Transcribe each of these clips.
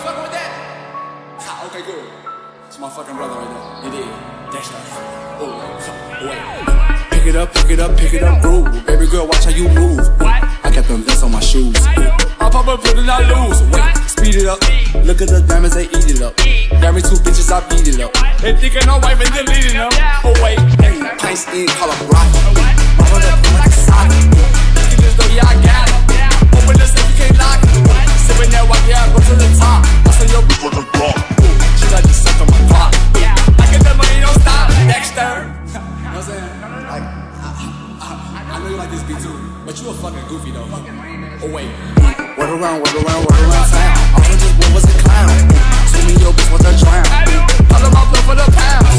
the fuck with that? Ha, okay, good. It's my fucking brother right there. It is. That's not it. Oh, wait. Pick it up, pick it up, pick it up, groove. Baby girl, watch how you move. I got them vents on my shoes. I pop up, but then I lose. Wait, speed it up. Look at the diamonds, they eat it up. Got me two bitches, I beat it up. They thinking I'm wife and deleting them. Oh, wait. Pints in Colorado. I'm on the floor like a sock. You just know, yeah, I got it. Open the safe, you can't lock it. Sippin' that white, yeah, I go to the top. I saw your bitch on the block. She like to suck on my clock. I get the money, don't stop. Dexter. You know what I'm saying? Like, I know you like this beat too. But you a fucking goofy though. Oh, wait. Word around, word around, word around town. All I just want was a clown. Swimming your bitch with a drown. All of my blood for the pounds.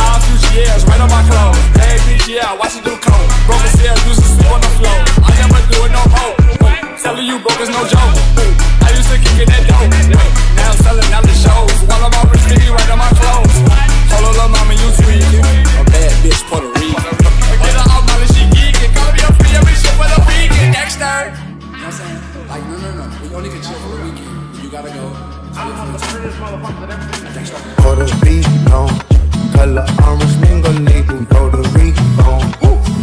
All future years, right on my clothes. Hey, bitch, yeah, watch you do coke. Broken stairs, do some sleep on the floor. I never do it no more. Selling you broke is no joke. I used to kick in that dope. Now I'm selling out the shows. All of my rich niggas right on my clothes. Hold on, lil' mama, you tweet. A bad bitch, Puerto Rican. Get her out, Molly, she geekin'. Call me a free every shit for the vegan. Dexter. You know what I'm saying? Like, no. We only can chill for the weekend. You gotta go. Puerto Rico, color orange, mango, legal, Puerto Rico.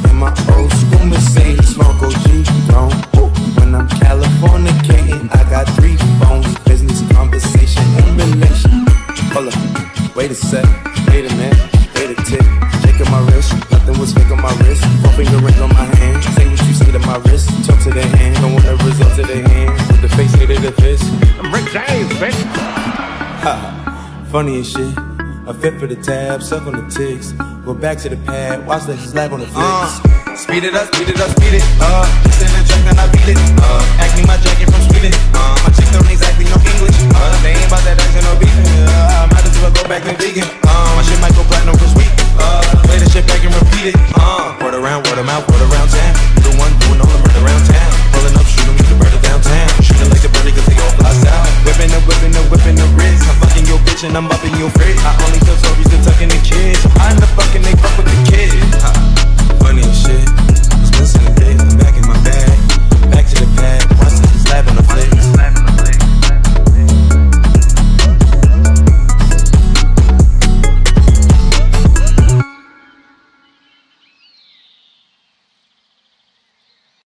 In my old school Mercedes, smoke OG, when I'm Californicating, I got 3 phones, business, conversation, and relation. Hold up, wait a sec, wait a minute, wait a tick. Shaking my wrist, nothing was fake on my wrist. 1 finger ring on my hand, say what you say to my wrist. Talk to the hand, don't want the result to the hand. With the face needed the fist. I'm Rick James, bitch. Ha, funny as shit. I fit for the tab, suck on the ticks. Go back to the pad, watch the slap on the flicks. Speed it up, speed it up, speed it up. Just in the track, then I beat it up. Ask me my jacket from Sweden. My chick don't exactly know English. They ain't about that action or beefing. I might as well go back and vegan. My shit might go platinum for sweet. Play the shit back and repeat it. Word around, word 'em out, word around town. You the one doing all the murder around town. Rolling up, shooting, you the murder downtown. Shooting like the birdie 'cause they all fly south. Whipping up, whipping up, whipping the wrist. I'm fucking your bitch and I'm up in your fridge. I only tell stories to tucking the kids. So I'm the fucking they fuck with the kids. Funny shit.